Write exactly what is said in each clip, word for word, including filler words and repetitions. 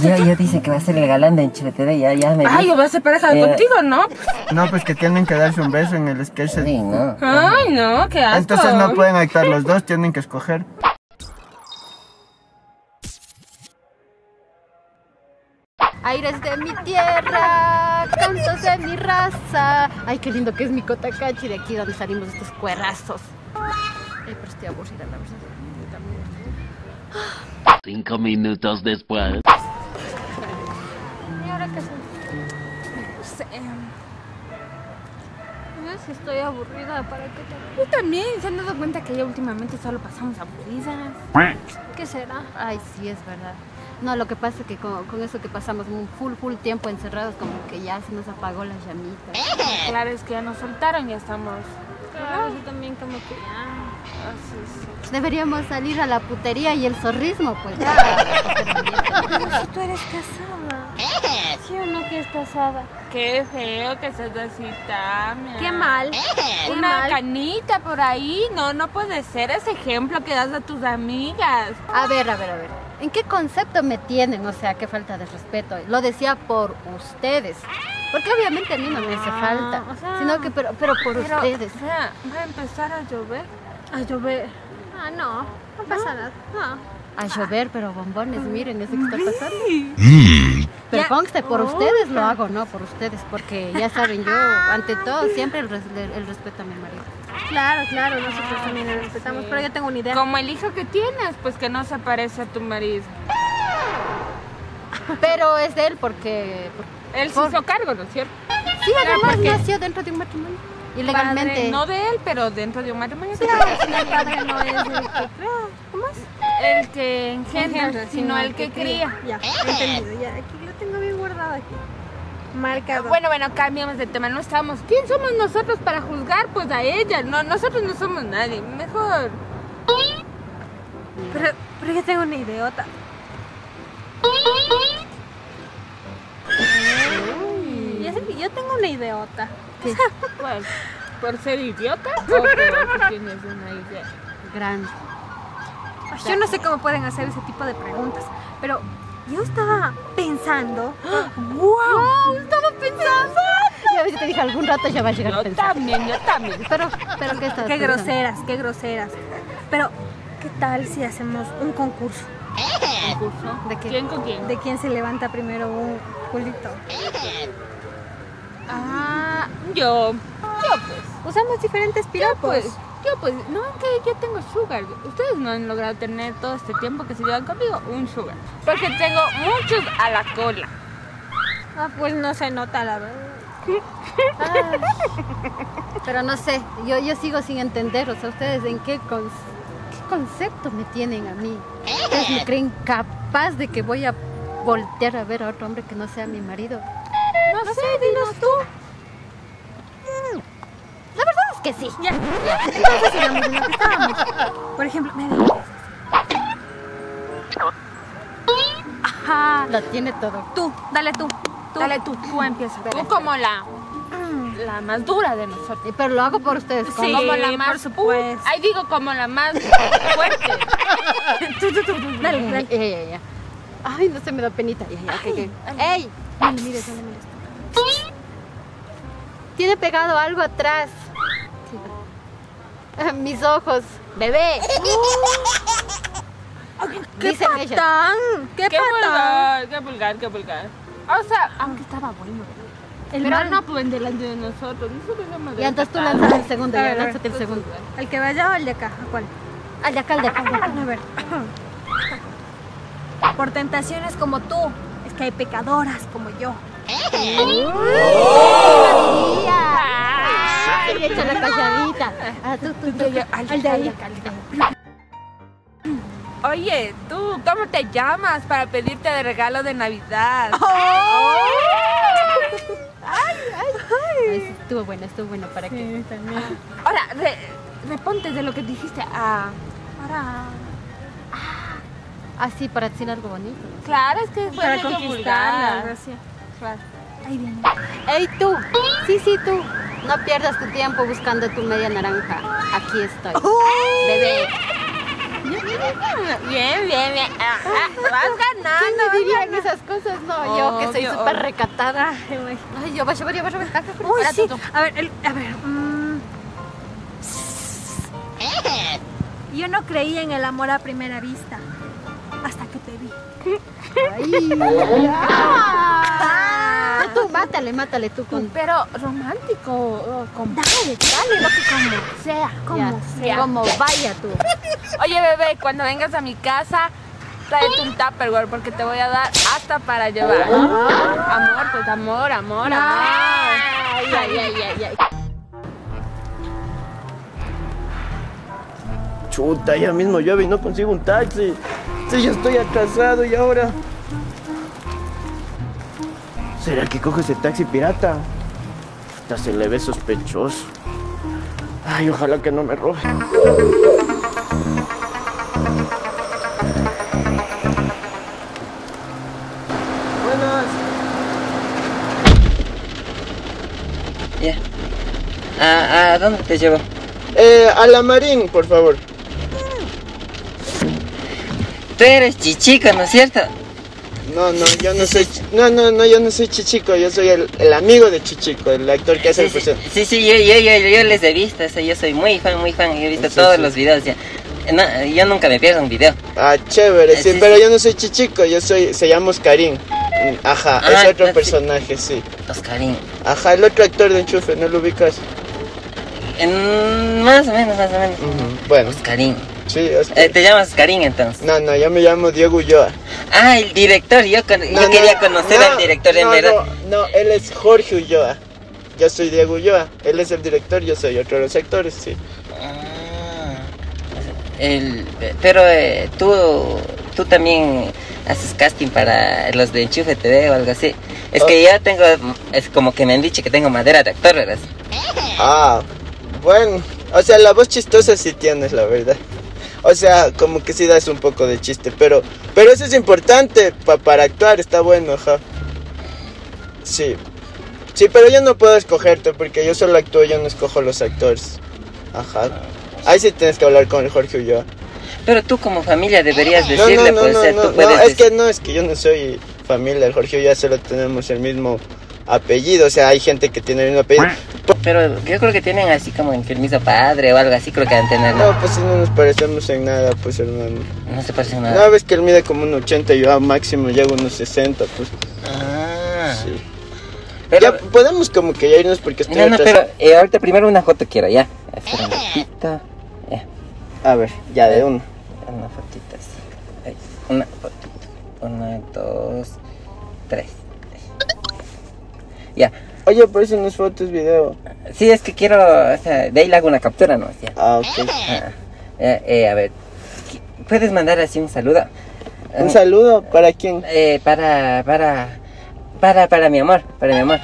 Ya, ya dicen que va a ser el galán de Enchufe T V, ya, ya me... Ay, yo voy a ser pareja eh, contigo, ¿no? No, pues que tienen que darse un beso en el sketch. Sí, no. Ay, no, qué asco. Entonces no pueden actuar los dos, tienen que escoger. Aires de mi tierra, cantos de mi raza. Ay, qué lindo que es mi Cotacachi, de aquí donde salimos estos cuerrazos. Ay, pero estoy aburrida, la verdad. Cinco minutos después. ¿Y ahora qué son? No sé. No sé si estoy aburrida, ¿para qué también? Yo también, ¿se han dado cuenta que ya últimamente solo pasamos aburridas? ¿Qué será? Ay, sí, es verdad. No, lo que pasa es que con, con eso que pasamos un full, full tiempo encerrados, como que ya se nos apagó las llamitas. Claro, es que ya nos soltaron, ya estamos... Claro, yo también como que ya... Ah, sí, sí. Deberíamos salir a la putería y el zorrismo, pues. Claro. Tú eres casada. ¿Sí o no que es casada? Qué feo que seas así, Tamia. Qué mal. Qué Una mal. Canita por ahí. No, no puede ser ese ejemplo que das a tus amigas. A ver, a ver, a ver. ¿En qué concepto me tienen? O sea, qué falta de respeto. Lo decía por ustedes. Porque obviamente a mí no me hace falta. O sea, sino que, pero, pero por pero, ustedes. O sea, va a empezar a llover. A llover. Ah, no. No pasa nada. No. A llover, pero bombones. Miren, eso que está pasando. Pero conste, por ustedes lo hago, no por ustedes. Porque ya saben, yo, ante todo, siempre el, res el respeto a mi marido. Claro, claro, nosotros ah, también lo respetamos, sí. Pero yo tengo una idea. Como el hijo que tienes, pues que no se parece a tu marido. Pero es de él porque... porque él se por... hizo cargo, ¿no es cierto? Sí, además porque... nació dentro de un matrimonio. Ilegalmente. Padre, no de él, pero dentro de un matrimonio. Sí, sí, el padre no es el que crea. ¿Cómo es? El que engendra, engendra sino el, el que, que cría. cría. Ya, entendido, ya, aquí lo tengo bien guardado aquí. Marcado. Bueno, bueno, cambiamos de tema, no estamos. ¿Quién somos nosotros para juzgar? Pues a ella, no, nosotros no somos nadie, mejor. Pero, pero yo tengo una idiota. Yo tengo una idiota. ¿Qué? ¿Cuál? ¿Por ser idiota? ¿O por tienes una idea? Grande. Ay, yo no sé cómo pueden hacer ese tipo de preguntas, pero... Yo estaba pensando. ¡Wow! wow ¡Estaba pensando! Ya ves, yo te dije, algún rato ya va a llegar yo a pensar. Yo también, yo también. Pero, pero ¿qué estás Qué pensando? groseras, qué groseras. Pero, ¿qué tal si hacemos un concurso? ¿Un concurso? ¿De qué? ¿Quién con quién? De quién se levanta primero un culito. Ah, yo. Yo, pues. Usamos diferentes piropos. Yo, pues. Yo pues, no, que yo tengo sugar. Ustedes no han logrado tener todo este tiempo que se llevan conmigo un sugar. Porque tengo muchos a la cola. Ah, pues no se nota la verdad. Ay, pero no sé, yo, yo sigo sin entender, o sea, ustedes en qué, con, qué concepto me tienen a mí. Ustedes me creen capaz de que voy a voltear a ver a otro hombre que no sea mi marido. No, no sé, dinos tú. tú. Que sí. Ya. Entonces sigamos en lo que estábamos. Por ejemplo, me dices. Ajá. Lo tiene todo. Tú, dale tú. tú. Dale tú. Tú empiezas. Tú como la, la más dura de nosotros. Pero lo hago por ustedes. Sí, como la más, por supuesto. Ahí digo como la más fuerte. tú, tú, tú, tú. Dale, dale. Ey, ey, ey. Ay, no se me da penita. Ey, ey, ey. Ay, ey. Ay, mire, dale, mire. Tiene pegado algo atrás. Mis ojos, bebé. Oh. ¿Qué, patán? ¿Qué, ¿Qué patán? ¡Qué vulgar! ¡Qué vulgar! ¡Qué vulgar! O sea, aunque estaba bueno. El pero no pueden delante de nosotros. nosotros somos y entonces tú lanzas el segundo, ya lánzate el segundo. ¿El que vaya o el de acá? ¿A cuál? Al de acá, al de acá. A ver. Por tentaciones como tú, es que hay pecadoras como yo. ¡Uy! Ay, echa la calladita. Ah, tú, tú, tú, al de ahí. Oye, tú, ¿cómo te llamas para pedirte de regalo de Navidad? Oh. Oh. Ay, ay, ay. Estuvo bueno, estuvo bueno para sí, que. También. Ahora, re, reponte de lo que dijiste. Ah, ahora. Ah, sí, para decir algo bonito. ¿No? Claro, es que es bueno conquistarla. Gracias. Claro. Ahí viene. Ey, tú. Sí, sí, tú. No pierdas tu tiempo buscando tu media naranja. Aquí estoy. Bebé. Bien, bien, bien. Ah, vas ganando. ¿Quién me dirían esas cosas? No, yo que soy súper recatada. Ay, yo, va a llover, ya va a llover. Uy, sí. A ver, a ver. Yo no creía en el amor a primera vista hasta que te vi. Ay, ah, tú mátale, mátale tú con... Pero romántico, con... Dale, dale, lo que como sea, como ya, sea. Como vaya tú. Oye, bebé, cuando vengas a mi casa, tráete un Tupperware porque te voy a dar hasta para llevar. Ah. Amor, pues amor, amor, no. amor. Ay, ay, ay, ay, ay. Chuta, ya mismo llueve y no consigo un taxi. Sí, ya estoy atrasado y ahora... ¿Será que coge ese taxi pirata? Hasta se le ve sospechoso. Ay, ojalá que no me robe. Buenas. Ya. ¿A, a dónde te llevo? Eh, a la Marín, por favor. Tú eres Chichico, ¿no es cierto? No, no, yo no soy... No, no, no, yo no soy Chichico, yo soy el, el amigo de Chichico, el actor que hace sí, el personaje. Sí, sí, yo, yo, yo, yo les he visto, o sea, yo soy muy fan, muy fan, yo he visto sí, todos sí. los videos, ya. No, yo nunca me pierdo un video. Ah, chévere, sí, sí pero sí. yo no soy Chichico, yo soy... se llama Oscarin. Ajá, ah, es otro no, personaje, sí. Oscarin. Ajá, el otro actor de Enchufe, ¿no lo ubicas? En... más o menos, más o menos. Uh-huh. Bueno. Oscarin. Sí, Oscar. eh, ¿Te llamas Oscarin entonces? No, no, yo me llamo Diego Ulloa. Ah, el director, yo, con... no, yo no, quería conocer no, al director no, en verdad. No, no, él es Jorge Ulloa. Yo soy Diego Ulloa. Él es el director, yo soy otro de los actores, sí. Ah, el... Pero eh, tú, tú también haces casting para los de Enchufe T V o algo así. Es oh. que yo tengo, es como que me han dicho que tengo madera de actor, ¿verdad? Ah, bueno, o sea, la voz chistosa sí tienes, la verdad. O sea, como que sí das un poco de chiste, pero pero eso es importante pa, para actuar, está bueno, ja. Sí. Sí, pero yo no puedo escogerte porque yo solo actúo, yo no escojo los actores. Ajá. Ahí sí tienes que hablar con el Jorge Ulloa. Pero tú como familia deberías decirle, no, no, no, pues, no, o sea, no, tú puedes... No, es que no, es que yo no soy familia, el Jorge Ulloa solo tenemos el mismo... apellido, o sea, hay gente que tiene el mismo apellido. Pero yo creo que tienen así como el mismo padre o algo así, creo que han tenido. No, pues si no nos parecemos en nada, pues hermano. No se parecen nada. No, ves que él mide como un ochenta y yo a máximo llego unos sesenta, pues. Ah. Sí. Pero, ya podemos como que ya irnos porque estoy... No, no, atrasado. Pero eh, ahorita primero una foto quiero, ya. Espera un ratito. Ya. A ver, ya de uno. Una fotita así. Una fotita. Una, dos, tres. Ya. Oye, por eso no es foto, es video. Sí, es que quiero, o sea, de ahí le hago una captura, ¿no? Ya. Ah, ok. Ah, eh, eh, a ver, ¿puedes mandar así un saludo? ¿Un saludo? ¿Para quién? Eh, para, para, para, para mi amor, para mi amor.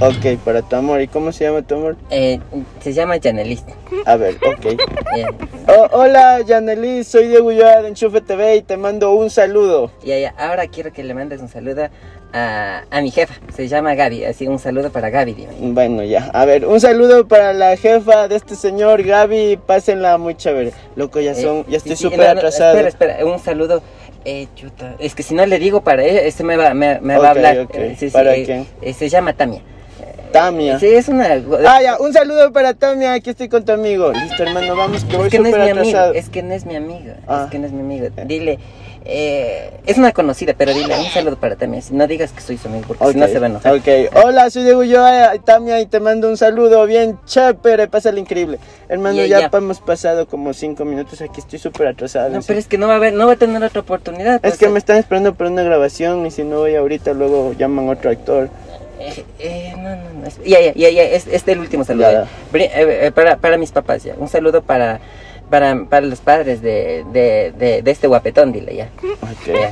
Ok, para tu amor. ¿Y cómo se llama tu amor? Eh, se llama Yanelis. A ver, ok. Yeah. Oh, hola, Yanelis, soy Diego Ulloa de Enchufe T V y te mando un saludo. Ya, ya, ahora quiero que le mandes un saludo a, a mi jefa. Se llama Gaby, así un saludo para Gaby, dime. Bueno, ya, a ver, un saludo para la jefa de este señor, Gaby, pásenla muy chévere. Loco, ya son, eh, ya estoy súper sí, sí, no, no, atrasado. Espera, espera, un saludo. Eh, chuta, es que si no le digo para ella, este me va, me, me okay, va a hablar. Okay. Eh, sí, ¿Para sí, quién? Eh, eh, se llama Tamia. Tamia. Sí, es una... Ah, ya, un saludo para Tamia, aquí estoy con tu amigo. Listo, hermano, vamos, que voy súper atrasado. Es que no es mi amigo, es que no es mi amigo. Dile, eh, es una conocida, pero dile un saludo para Tamia. No digas que soy su amigo, porque okay. si no se va a enojar. Ok, hola, soy Diego Ulloa, Tamia, y te mando un saludo bien chévere, pasa lo increíble. Hermano, yeah, ya, ya hemos pasado como cinco minutos, aquí estoy súper atrasado. No, así. Pero es que no va a haber, no va a tener otra oportunidad. Es que sea... me están esperando para una grabación, y si no voy ahorita, luego llaman otro actor. Eh, eh, no, no, no. Ya, ya, ya, ya. Este es el último saludo. Ya, ya. Eh, eh, para, para mis papás, ya. Un saludo para, para, para los padres de, de, de, de este guapetón, dile ya. Okay. Ya.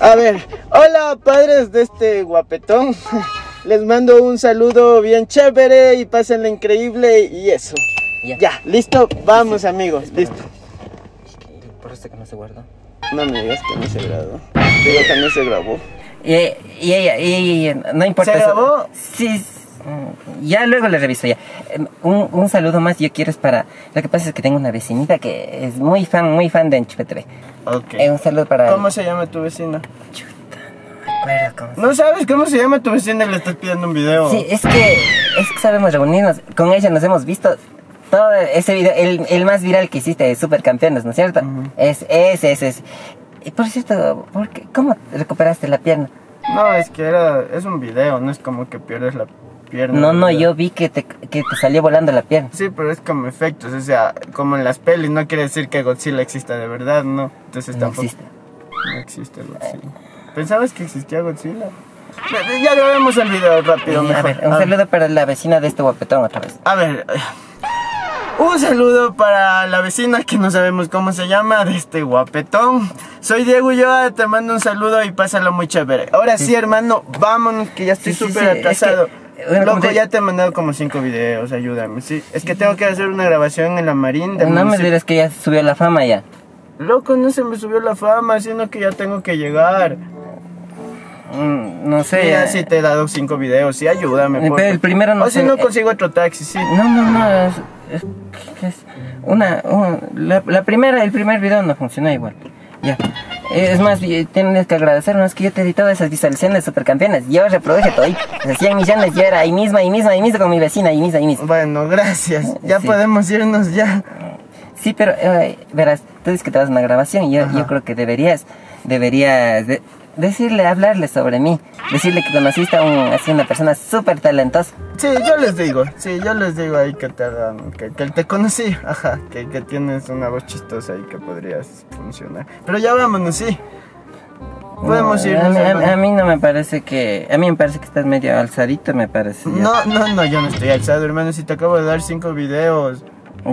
A ver, hola, padres de este guapetón. Les mando un saludo bien chévere y pásenlo increíble y eso. Ya, ya. ¿Listo? Vamos, sí, amigos. Espérame. Listo. ¿Por eso que no se guardó? No me digas que no se grabó. Digo que no se grabó. Y ella, y ella, no importa. ¿Se grabó? Sí, Ya luego le reviso ya. Un, un saludo más yo quiero es para... Lo que pasa es que tengo una vecinita que es muy fan, muy fan de Enchufe T V. Ok. Eh, un saludo para... ¿Cómo el... se llama tu vecina? Chuta, no me acuerdo cómo se llama. ¿No sabes cómo se llama tu vecina y le estás pidiendo un video? Sí, es que... Es que sabemos reunirnos. Con ella nos hemos visto... Todo ese video, el, el más viral que hiciste de Supercampeones, ¿no es cierto? Uh-huh. Es, es, es, es. Y por cierto, ¿por qué, ¿cómo recuperaste la pierna? No, es que era, es un video, no es como que pierdes la pierna. No, no, yo vi que te, que te salió volando la pierna. Sí, pero es como efectos, o sea, como en las pelis, no quiere decir que Godzilla exista de verdad, ¿no? Entonces no tampoco... existe. No existe Godzilla. ¿Pensabas que existía Godzilla? Ya grabemos el video rápido, mejor. A ver, un a saludo ver. para la vecina de este guapetón otra vez. A ver... Un saludo para la vecina que no sabemos cómo se llama, de este guapetón. Soy Diego Ulloa, te mando un saludo y pásalo muy chévere. Ahora sí, sí hermano, vámonos que ya estoy súper sí, sí, sí. atrasado. Es que, loco, te... ya te he mandado como cinco videos, ayúdame. Sí, es que tengo que hacer una grabación en la Marín. No me dirás que ya subió la fama ya. Loco, no se me subió la fama, sino que ya tengo que llegar. No sé. Mira, si te he dado cinco videos, sí, ayúdame. Pero el primero no. O si no consigo otro taxi, sí. No, no, no. Es, es una, una la, la primera, el primer video no funciona igual. Ya. Es más, tienes que agradecernos que yo te di todas esas visualizaciones de Supercampeones. Yo reproduje todo ahí. cien millones, yo era ahí mismo, ahí mismo, ahí mismo con mi vecina, ahí mismo, ahí mismo. Bueno, gracias. Ya sí. podemos irnos ya. Sí, pero eh, verás, tú dices que te das una grabación y yo, yo creo que deberías, deberías. De, Decirle, hablarle sobre mí. Decirle que conociste a, un, a una persona súper talentosa. Sí, yo les digo. Sí, yo les digo ahí que te, que, que te conocí. Ajá, que, que tienes una voz chistosa y que podrías funcionar. Pero ya vámonos, sí. Podemos no, irnos. A, a, a mí no me parece que... A mí me parece que estás medio alzadito, me parece. Ya. No, no, no, yo no estoy alzado, hermano. Si te acabo de dar cinco videos.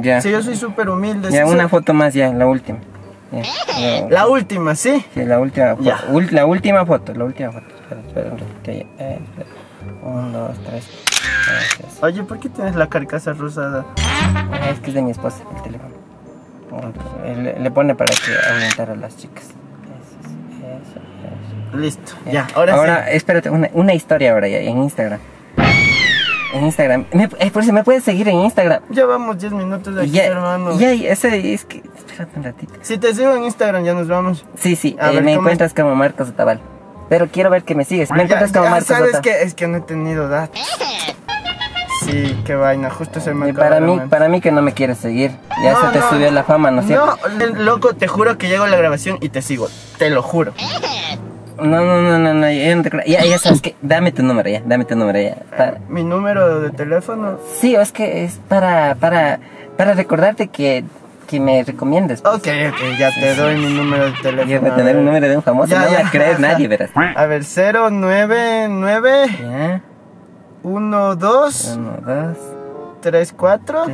Ya. Sí, yo soy súper humilde. Ya, una foto más ya, la última. No, la última, ¿sí? Sí, la última foto. Ul, la última foto, la última foto. Espera, espera, espera, espera. Un, dos, tres. Gracias. Oye, ¿por qué tienes la carcasa rosada? Es que es de mi esposa, el teléfono. Le, le pone para que aumentara a las chicas. Eso, eso, eso. Listo, ya, ya ahora, ahora sí. Espérate, una, una historia ahora ya, en Instagram. En Instagram, me, eh, por si me puedes seguir en Instagram. Ya vamos diez minutos de aquí, ya, hermano. Ya, ese es que. Espérate un ratito. Si te sigo en Instagram, ya nos vamos. Sí, sí, eh, ver, me ¿cómo? encuentras como Marcos Atabalpa. Pero quiero ver que me sigues. Me ya, encuentras como ya, Marcos Atabalpa. ¿Sabes qué? Es que no he tenido datos. Sí, qué vaina, justo se me acaba. Para mí, para mí que no me quieres seguir. Ya no, se te no, subió la fama, ¿no es cierto? No, loco, te juro que llego a la grabación y te sigo. Te lo juro. No, no, no, no, no, yo no te creo. Ya, ya sabes que, dame tu número ya, dame tu número ya. Para... ¿Mi número de teléfono? Sí, es que es para, para, para recordarte que, que me recomiendes. Pues. Ok, ok, ya te sí, doy sí. mi número de teléfono. Yo voy a tener el número de un famoso, ya, no ya, va a creer ya, nadie, verás. A ver, cero nueve nueve uno dos tres cuatro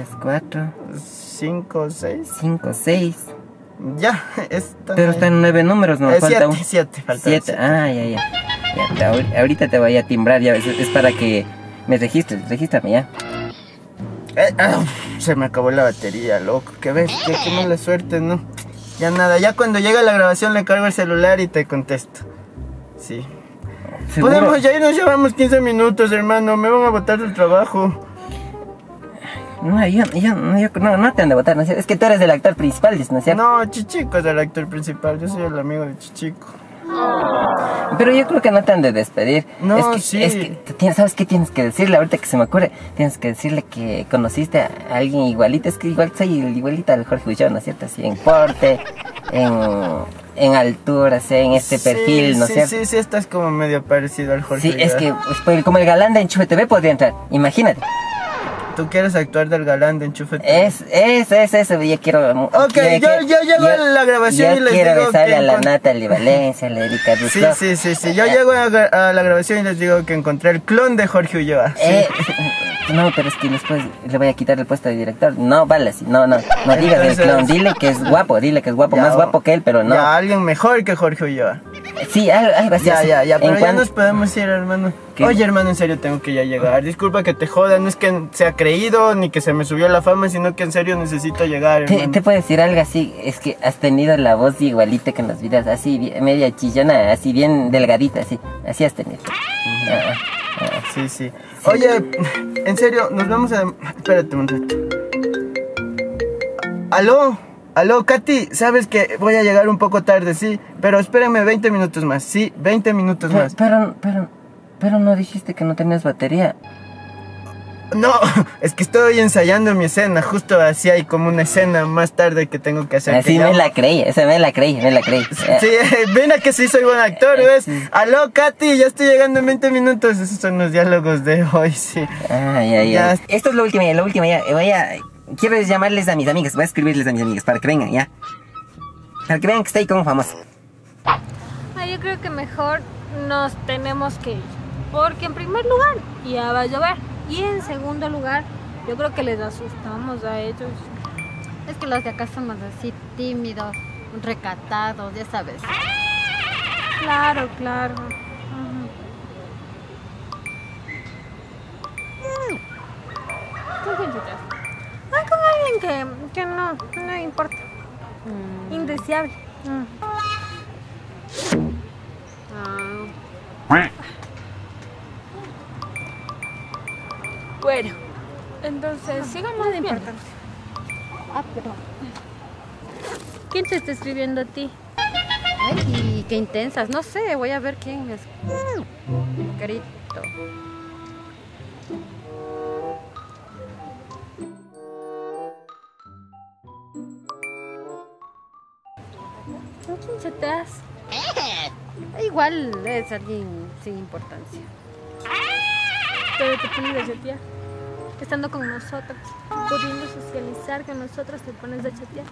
cinco seis cinco seis. Ya, está. Pero están nueve números, no, eh, falta siete, un... siete, falta siete. siete. Ah, ya, ya. ya te, ahor ahorita te voy a timbrar, ya, es, es para que me registres, regístrame ya. Eh, oh, se me acabó la batería, loco. ¿Qué ves? Qué, qué mala suerte, ¿no? Ya nada, ya cuando llega la grabación le cargo el celular y te contesto. Sí. ¿Seguro? Podemos, ya nos llevamos quince minutos, hermano. Me van a botar del trabajo. No, yo, yo, yo no, no te han de votar, ¿no es cierto? Es que tú eres el actor principal, ¿no es cierto? No, Chichico es el actor principal, yo soy el amigo de Chichico. Pero yo creo que no te han de despedir. No, es que, sí. Es que, ¿sabes qué tienes que decirle? Ahorita que se me ocurre, tienes que decirle que conociste a alguien igualito. Es que igual soy igualita al Jorge Ulloa, ¿no es cierto? Así en porte, en... en altura, ¿sí? En este sí, perfil, ¿no es sí, cierto? Sí, sí, estás como medio parecido al Jorge. Sí, Ulloa. Es que pues, como el galán de Enchufe T V podría entrar, imagínate. ¿Tú quieres actuar del galán de Enchufe T V? Es, es, es, eso, yo quiero... Ok, yo, yo, yo llego yo, a la grabación y les digo... Yo quiero besarle a la Natalie Valencia, a la Erika Russo. Sí, sí, sí, sí, yo ah, llego a, a la grabación y les digo que encontré el clon de Jorge Ulloa. ¿Sí? Eh, no, pero es que después le voy a quitar el puesto de director. No, vale, sí, no, no, no digas del clon, dile que es guapo, dile que es guapo, ya, más guapo que él, pero no. Ya, alguien mejor que Jorge Ulloa. Sí, algo así. Ya, ya, ya, pero ya nos podemos ir, hermano. ¿Qué? Oye, hermano, en serio tengo que ya llegar. Disculpa que te joda, no es que sea creído ni que se me subió la fama, sino que en serio necesito llegar, hermano. ¿Te, te puedo decir algo así? Es que has tenido la voz igualita que en las vidas, así, media chillona, así bien delgadita, así, así has tenido. Uh-huh. uh-huh. Ah, sí, sí, sí. Oye, en serio, nos vemos en... Espérate un rato. ¿Aló? Aló, Katy, sabes que voy a llegar un poco tarde, sí. Pero espérame veinte minutos más, sí, veinte minutos pero, más. Pero, pero, pero no dijiste que no tenías batería. No, es que estoy ensayando mi escena. Justo así hay como una escena más tarde que tengo que hacer. Así que me la creí, esa me la creí, me la creí. Sí, ven a que sí soy buen actor, ¿ves? Sí. Aló, Katy, ya estoy llegando en veinte minutos. Esos son los diálogos de hoy, sí. Ah, ya, ya. ya. Esto es lo último, ya, lo último, ya. Voy a... Quiero llamarles a mis amigas, voy a escribirles a mis amigas para que vengan, ya. Para que vean que estoy como famoso. Ah, yo creo que mejor nos tenemos que ir. Porque en primer lugar, ya va a llover. Y en segundo lugar, yo creo que les asustamos a ellos. Es que los de acá somos así tímidos, recatados, ya sabes. Claro, claro. ¿Con quién te estás? Ah, con alguien que, que no, no importa. Mm. Indeseable. Mm. Ah. Bueno, entonces sigamos de importante. Ah, perdón. ¿Quién te está escribiendo a ti? Ay, qué intensas. No sé, voy a ver quién es. Carito. ¿Con quién chateas? Igual es alguien sin importancia. Pero te pido yo, tía. Estando con nosotros, pudiendo socializar con nosotros, te pones a chatear.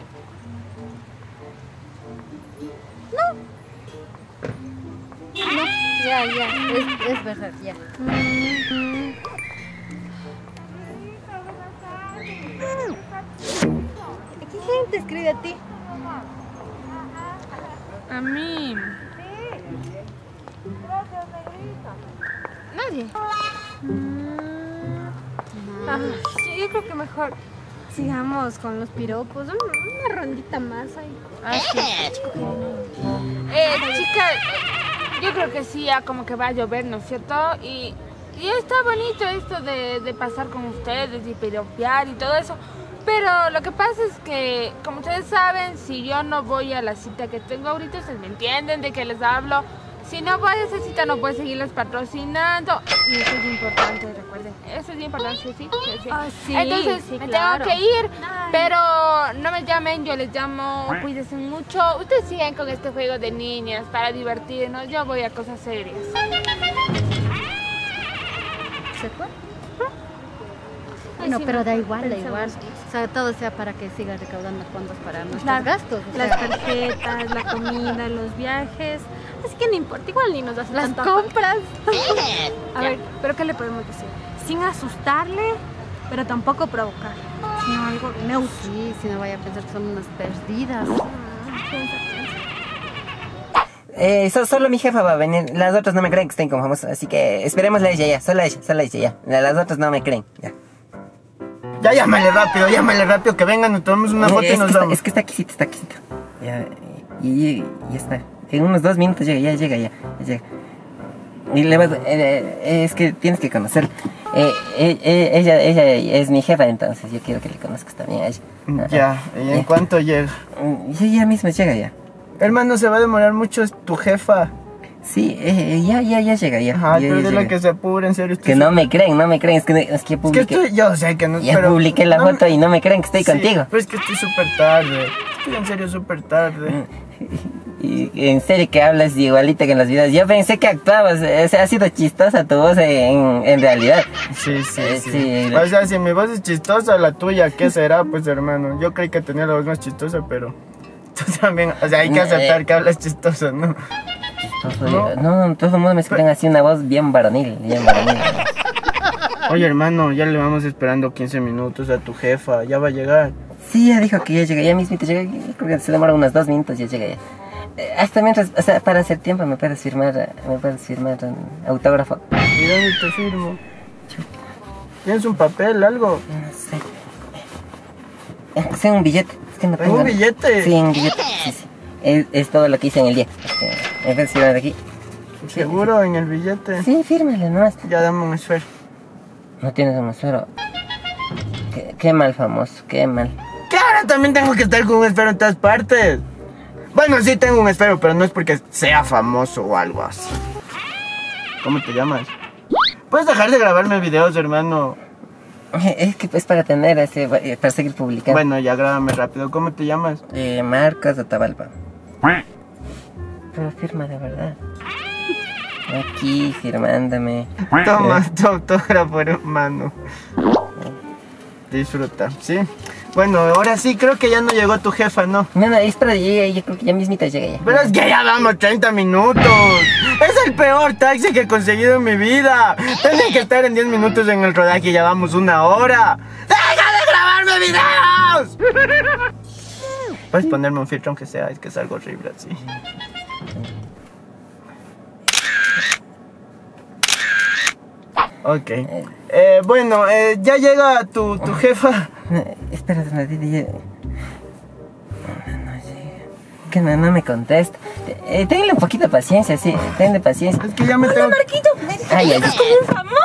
No. No, ya, ya, es, es verdad, ya. Mm-hmm. ¿Qué gente escribe a ti? A mí. Nadie. Ah, yo creo que mejor sigamos con los piropos. Una rondita más ahí. Ah, sí. Eh, chica, yo creo que sí, ya como que va a llover, ¿no es cierto? Y, y está bonito esto de, de pasar con ustedes y piropear y todo eso. Pero lo que pasa es que, como ustedes saben, si yo no voy a la cita que tengo ahorita, ustedes me entienden de que les hablo. Si no voy a esa cita, no puedes seguirlas patrocinando. Y eso es importante, recuerden. Eso es importante, sí, sí. sí. Oh, sí Entonces, sí, me claro. tengo que ir, Ay. pero no me llamen, yo les llamo, cuídense mucho. Ustedes siguen con este juego de niñas para divertirnos. Yo voy a cosas serias. ¿Se fue? Bueno, sí, pero da igual, pensamos. da igual. O sea, todo sea para que siga recaudando fondos para nuestros las, gastos. O sea. Las tarjetas, la comida, los viajes. Así que no importa, igual ni nos hacen las compras. A ver, pero ¿qué le podemos decir? Sin asustarle, pero tampoco provocar. Sino algo neutro. Sí, si no vaya a pensar que son unas perdidas. Ah, piensa, piensa. Eh, so, solo mi jefa va a venir. Las otras no me creen que estén como famosos. Así que esperémosla a ella ya. Solo a ella, solo a ella ya. Las otras no me creen. Ya. Ya llámale rápido, llámale rápido, que vengan, nos tomamos una foto y nos vamos. Es que está aquí, está aquí. Ya, y ya está. En unos dos minutos llega, ya llega, ya, ya llega. Y le vas, eh, eh, es que tienes que conocer. Eh, eh, ella, ella es mi jefa, entonces yo quiero que le conozcas también a ella. Ajá. Ya, ¿y en ya. cuánto llega? Ya, ya mismo llega, ya. Hermano, se va a demorar mucho, es tu jefa. Sí, eh, ya, ya, ya llega, ya. Ajá, ya, pero ya de la que se apure, en serio. Que no me creen, no me creen, es que, es que publiqué. Es que estoy, yo sé que no, ya pero, publiqué la no, foto y no me creen que estoy sí, contigo. Pero es que estoy súper tarde, estoy en serio súper tarde. Y, en serio que hablas igualita que en las vidas. Yo pensé que actuabas, o sea, ha sido chistosa tu voz en, en realidad. Sí, sí, eh, sí. sí. O sea, si mi voz es chistosa, la tuya, ¿qué será, pues, hermano? Yo creí que tenía la voz más chistosa, pero tú también, o sea, hay que aceptar eh, que hablas chistosa, ¿no? No, no, todo el mundo me escriben así una voz bien varonil, bien varonil. Oye, hermano, ya le vamos esperando quince minutos a tu jefa, ya va a llegar. Sí, ya dijo que ya llega, ya mismo te llega, creo que se demora unos dos minutos, ya llega ya. Eh, hasta mientras, o sea, para hacer tiempo me puedes firmar, me puedes firmar un autógrafo. ¿Y dónde te firmo? ¿Tienes un papel, algo? No sé. Es que sea un billete. Es que no tengo... ¿Un billete? Sí, un billete, sí, sí. Es, es todo lo que hice en el día. En vez de aquí, ¿Seguro en el billete? Sí, fírmale nomás. Ya dame un esfero. No tienes un esfero. Qué, qué mal, famoso, qué mal. Claro, también tengo que estar con un esfero en todas partes. Bueno, sí tengo un esfero, pero no es porque sea famoso o algo así. ¿Cómo te llamas? ¿Puedes dejar de grabarme videos, hermano? Es que es para tener ese, para seguir publicando. Bueno, ya grábame rápido. ¿Cómo te llamas? Eh, Marcos Atabalpa. Pero firma de verdad. Aquí, firmándome. Toma tu autógrafo, hermano. Disfruta, ¿sí? Bueno, ahora sí, creo que ya no llegó tu jefa, ¿no? No, no, espera, llegué, yo creo que ya mismita llegué ya. Pero es que ya vamos treinta minutos. Es el peor taxi que he conseguido en mi vida. Tenía que estar en diez minutos en el rodaje y ya vamos una hora. ¡Deja de grabarme videos! Puedes ponerme un filtro aunque sea, es que es algo horrible así. Ok. Eh, eh, bueno, eh, ya llega tu, tu jefa. No, espera, no, no, no llega. Que no, no me contesta. Eh, tenle un poquito de paciencia, sí. Tenle paciencia. Es que ya me tengo. Marquito, ay, ay, como un famoso.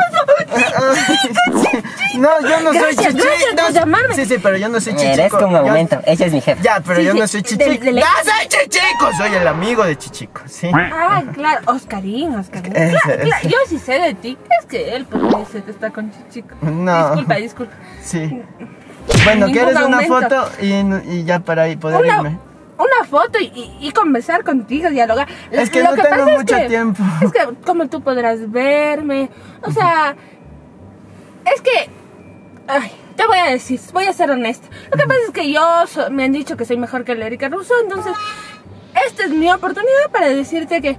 Chichico, chichico. No, yo no soy Chichico. Gracias por llamarme. Sí, sí, pero yo no soy Chichico. Merezco un momento. Ella es mi jefa. Ya, pero yo no soy Chichico. ¡No soy Chichico! Soy el amigo de Chichico, sí. Ah, claro. Oscarin, Oscarin. Yo sí sé de ti. Es que él, porque se te está con Chichico. No. Disculpa, disculpa. Sí. Bueno, ¿quieres una foto? Y ya para ahí poder irme. Una foto y, y, y conversar contigo, dialogar. Es que lo no que tengo pasa mucho es que, tiempo. Es que como tú podrás verme. O sea, es que... Ay, te voy a decir, voy a ser honesta. Lo que pasa es que yo, so, me han dicho que soy mejor que la Erika Russo. Entonces, esta es mi oportunidad para decirte que...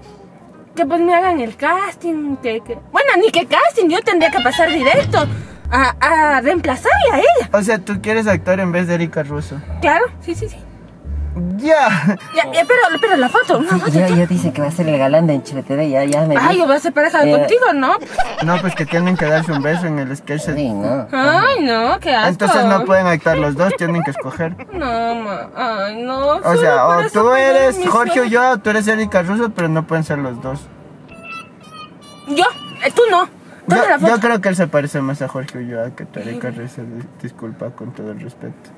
Que pues me hagan el casting. Que, que, bueno, ni que casting, yo tendría que pasar directo. A, a reemplazarle a ella. O sea, ¿tú quieres actuar en vez de Erika Russo? Claro, sí, sí, sí. Ya. Yeah. Yeah, pero, pero la foto, no, sí, yo, yo dice que va a ser el galán de Enchufe T V, ya, ya me. Ay, yo voy a ser pareja eh. contigo, ¿no? No, pues que tienen que darse un beso en el sketch. Sí, no. Ay, no, qué asco. Entonces no pueden actuar los dos, tienen que escoger. No, ma, ay, no. O sea, o tú eres Jorge Ulloa o tú eres Erika Russo, pero no pueden ser los dos. Yo, eh, tú no. Yo, yo creo que él se parece más a Jorge Ulloa que a Erika Russo, disculpa con todo el respeto.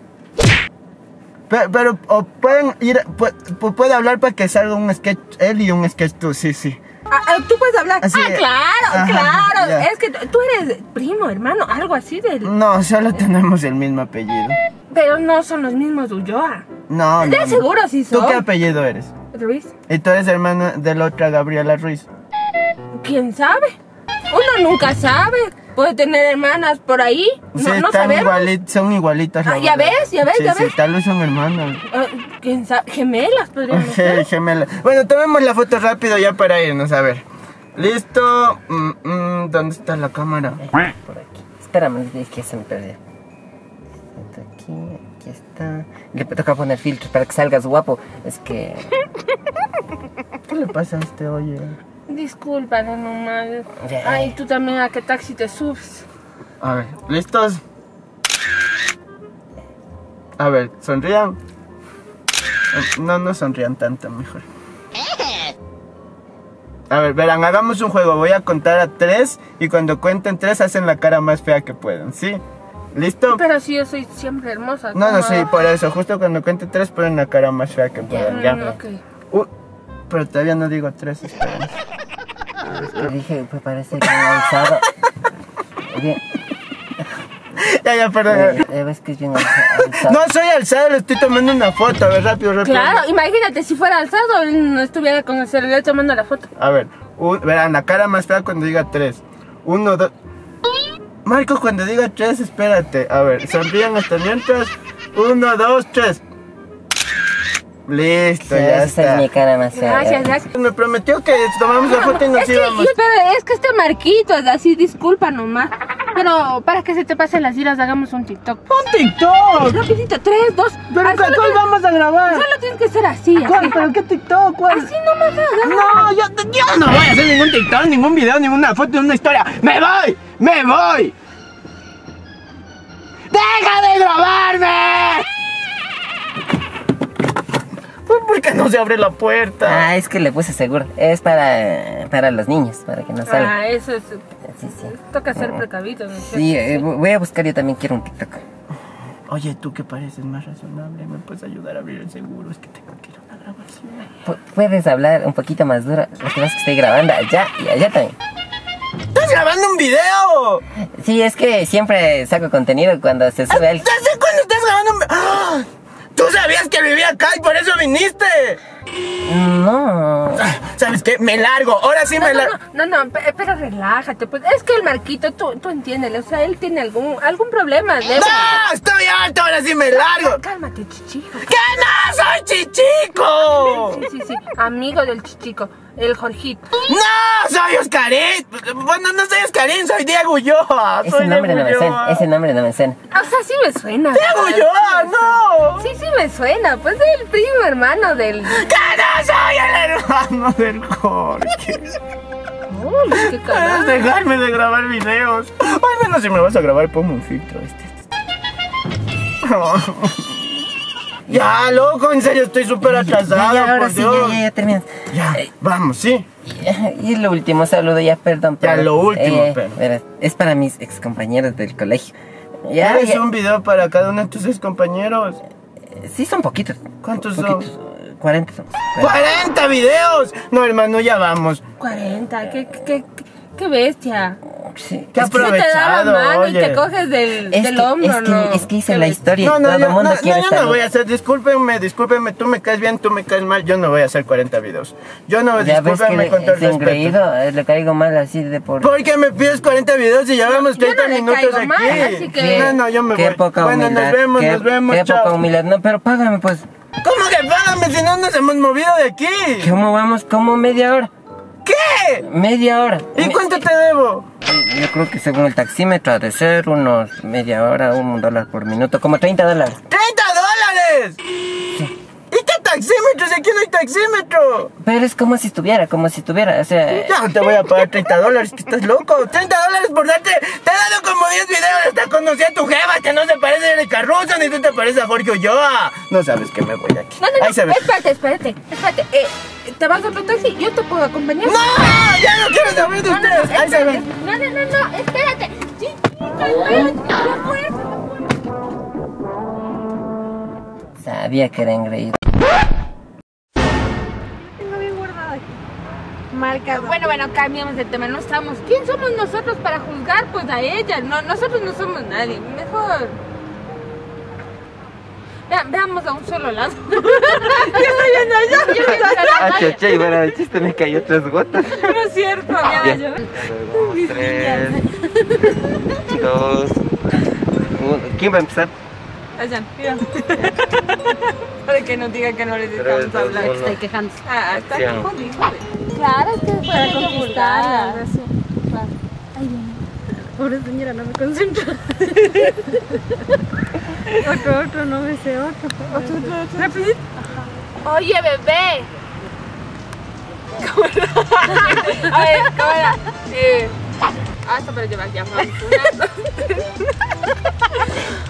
Pero, pero o pueden ir, puede, puede hablar para que salga un sketch él y un sketch tú, sí, sí. Ah, tú puedes hablar. Así, ah, claro, ajá, claro. Ya. Es que tú eres primo, hermano, algo así del... No, solo tenemos el mismo apellido. Pero no son los mismos Ulloa. No, no. ¿Te seguro si son? ¿Tú qué apellido eres? Ruiz. Y tú eres hermana de la otra Gabriela Ruiz. ¿Quién sabe? Uno nunca sabe. Puede tener hermanas por ahí, no, sí, no sabemos. Igualit, son igualitas. Ah, ya verdad. ves, ya ves, sí, ya sí, ves. Tal vez son hermanas. Uh, ¿Quién sabe? Gemelas podríamos ser. Sí, gemelas. Bueno, tomemos la foto rápido ya para irnos, a ver. Listo. Mm, mm, ¿Dónde está la cámara? Ay, por aquí. Espérame, es que se me perdió. Aquí, aquí está. Le toca poner filtros para que salgas guapo. Es que... ¿Qué le pasa a este oye? Disculpa, no, nomás. Ay, tú también, ¿a qué taxi te subes? A ver, ¿listos? A ver, sonrían. No, no sonrían tanto, mejor. A ver, verán, hagamos un juego. Voy a contar a tres y cuando cuenten tres hacen la cara más fea que puedan, ¿sí? ¿Listo? Pero si yo soy siempre hermosa. No, no, sí, por eso. Justo cuando cuenten tres ponen la cara más fea que puedan. Ya, ya. Okay. Uh, pero todavía no digo tres, espera. Te dije, pues parece que bien alzado. Bien. Ya, ya, perdón. Eh, ves que es bien alzado. No soy alzado, le estoy tomando una foto. A ver, rápido, rápido. Claro, imagínate, si fuera alzado, él no estuviera con el celular tomando la foto. A ver, un, verán, la cara más fea cuando diga tres. Uno, dos. Marcos, cuando diga tres, espérate. A ver, sonríen hasta mientras. Uno, dos, tres. Listo, sí, ya esa está. Es mi cara más fea. Gracias, gracias. Me prometió que tomamos la foto y nos íbamos. Sí, pero es que este Marquito es así, disculpa nomás. Pero para que se te pasen las iras, hagamos un TikTok. ¡Un TikTok! Rapidito, tres, dos. Pero ah, ¿cuál vamos a grabar? Solo tienes que ser así. ¿Cuál? Así. ¿Pero qué TikTok? ¿Cuál? Así nomás hagas. No, yo, yo no voy a hacer ningún TikTok, ningún video, ninguna foto, ninguna historia. ¡Me voy! ¡Me voy! ¡Deja de grabarme! Pues porque no se abre la puerta. Ah, es que le puse seguro. Es para, para los niños, para que no salgan. Ah, eso es. Sí, sí. Toca ser precavido, ¿no? Sí, eh, voy a buscar, yo también quiero un TikTok. Oye, tú que pareces más razonable, ¿me puedes ayudar a abrir el seguro? Es que tengo que ir a una grabación. P ¿Puedes hablar un poquito más duro? Lo que pasa es que estoy grabando allá y allá también. ¡Estás grabando un video! Sí, es que siempre saco contenido cuando se sube el... ¿Cuándo estás grabando un video? ¡Ah! ¡Tú sabías que vivía acá y por eso viniste! No. ¿Sabes qué? Me largo, ahora sí no, me no, largo. No, no, no, pero relájate, pues. Es que el Marquito, tú, tú entiéndele, o sea, él tiene algún, algún problema. Debe... ¡No! ¡Estoy alto! ¡Ahora sí me largo! Cálmate, Chichico. ¡Que no soy Chichico! Sí, sí, sí, amigo del Chichico, el Jorgito. ¡No! ¡Soy Oscarin! Bueno, no soy Oscarin, soy Diego Ulloa. Ese soy nombre Diego no me suena, ese nombre no me suena. O sea, sí me suena. ¡Diego Ulloa, no! Sí, sí me suena, pues es el primo hermano del... ¡Que no soy el hermano del Jorge! ¡Uy, qué carajo! ¡Puedes dejarme de grabar videos! Al menos si me vas a grabar, ponme un filtro este. Ya, loco, en serio, estoy súper atrasado, ya, ya, ahora por sí, Dios. Ya, ya, ya, terminas. Ya, vamos, sí. Y, y lo último, saludo, ya, perdón. Ya, pero, lo último, eh, pero. Verás, es para mis excompañeros del colegio. Ya, ¿Tienes ya... un video para cada uno de tus excompañeros? Sí, son poquitos. ¿Cuántos po poquitos? son? cuarenta somos. ¡cuarenta videos! No, hermano, ya vamos. cuarenta, qué, qué, qué bestia. Sí, qué aprovechado, te mano, oye. Y te coges del, es del que, hombro, es que, ¿no? Es que hice la historia. No, no, todo yo, mundo no, quiere no, yo no voy a hacer, discúlpenme, discúlpenme, tú me caes bien, tú me caes mal, yo no voy a hacer cuarenta videos. Yo no, ya discúlpenme con todo el respeto. Engreído, le caigo mal así de por... Porque me pides cuarenta videos y llevamos treinta no minutos aquí. Mal, así que... sí, no, no, yo me qué voy. Poca bueno, humildad, nos vemos, qué, nos vemos, qué chao. Poca humildad, no, pero págame pues. ¿Cómo que págame si no nos hemos movido de aquí? ¿Cómo vamos? ¿Cómo media hora? ¿Qué? Media hora. ¿Y cuánto te debo? Yo creo que según el taxímetro ha de ser unos media hora, un dólar por minuto, como treinta dólares. ¡treinta dólares! Sí. ¿Y qué taxímetro? Si aquí no hay taxímetro. Pero es como si estuviera, como si estuviera, o sea... Ya, te voy a pagar treinta dólares, que estás loco. treinta dólares por darte... Te he dado como diez videos hasta conocer a tu jeva, que no se parece a Erika Russo, ni tú te pareces a Jorge Ulloa. No sabes que me voy de aquí. No, no, no, espérate, espérate, espérate, eh... ¿Te vas a otro taxi? Yo te puedo acompañar. ¡No! ¡Ya no quiero saber de ustedes! ¡Ahí se ven! No, no, no, no, espérate. Sabía que era engreído. Tengo bien guardado aquí. Marca. Bueno, bueno, cambiamos de tema. No estamos. ¿Quién somos nosotros para juzgar? Pues a ella. No, nosotros no somos nadie. Mejor. Veamos a un solo lado. Yo estoy en allá. Ah, chocha, y bueno, el chiste me cayó tres gotas. No es cierto, ya yo. Tres, dos, uno. ¿Quién va a empezar? Allá, mira. Para que no digan que no les dejamos hablar. Estoy quejándose. Ah, está aquí, joder. Claro, es que para conquistarla. Ay, pobre señora, no me concentro. Otro, otro, no me sé, otro. Otro, otro, otro. ¿Rapidito? Oye, bebé. ¿Cómo era? A ver, ¿cómo era? Eh, hasta para llevar ya. Vamos. Una, dos, tres.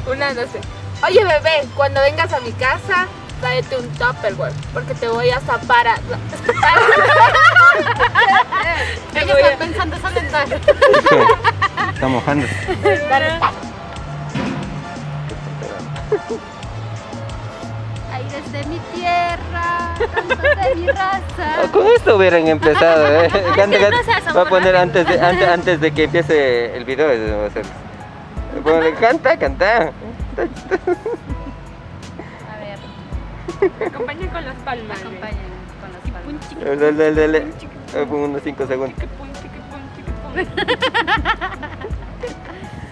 Una, dos, tres. Oye, bebé, cuando vengas a mi casa, tráete un Tupperware, porque te voy a zapar a... Ellos están pensando, son mensajes. Está mojando. Dale. Aires de mi tierra, cantos de mi raza. Con esto hubieran empezado, eh. Canta, canta. Voy a poner antes de, antes, antes de que empiece el video. Bueno, canta, canta. A ver. Acompañen con las palmas. Acompañen con las palmas. Chiquipun, chiquipun, dale, dale, dale. Chiquipun, unos cinco segundos. Chiquipun, chiquipun, chiquipun.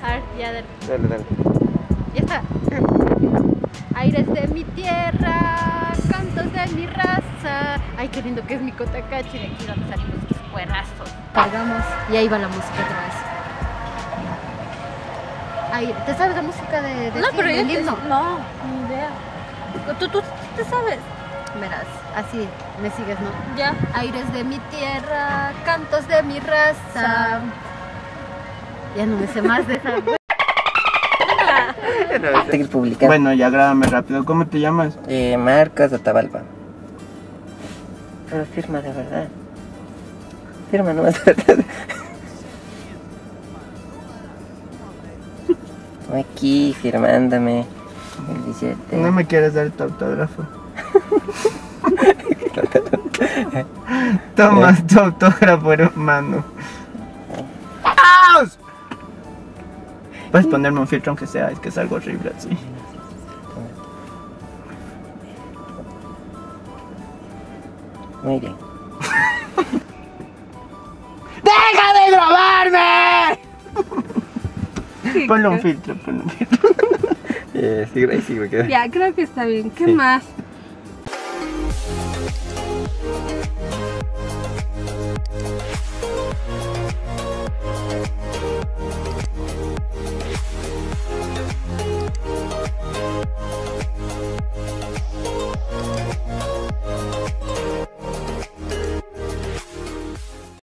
A ver, ya dale. Dale, dale. Ya está. Aires de mi tierra, cantos de mi raza. Ay, qué lindo que es mi Cotacachi. De aquí donde salimos los cuerrazos. Pagamos y ahí va la música otra vez. Ay, ¿te sabes la música de, de no, pero el himno? No, ni idea. ¿Tú, tú, tú te sabes? Verás, así me sigues, ¿no? Ya. Aires de mi tierra, cantos de mi raza. Ya no me sé más de esa. Bueno, ya grábame rápido. ¿Cómo te llamas? Eh, Marcos Atabalpa. Pero firma de verdad. Firma nomás de verdad. Aquí firmándome el billete. No me quieres dar tu autógrafo. Toma tu autógrafo, hermano. Puedes ponerme un filtro aunque sea, es que es algo horrible así. Muy bien. ¡Deja de grabarme! Ponle un filtro, ponle un filtro. Yeah, sí, sí, me quedo. Ya, creo que está bien. ¿Qué sí. más?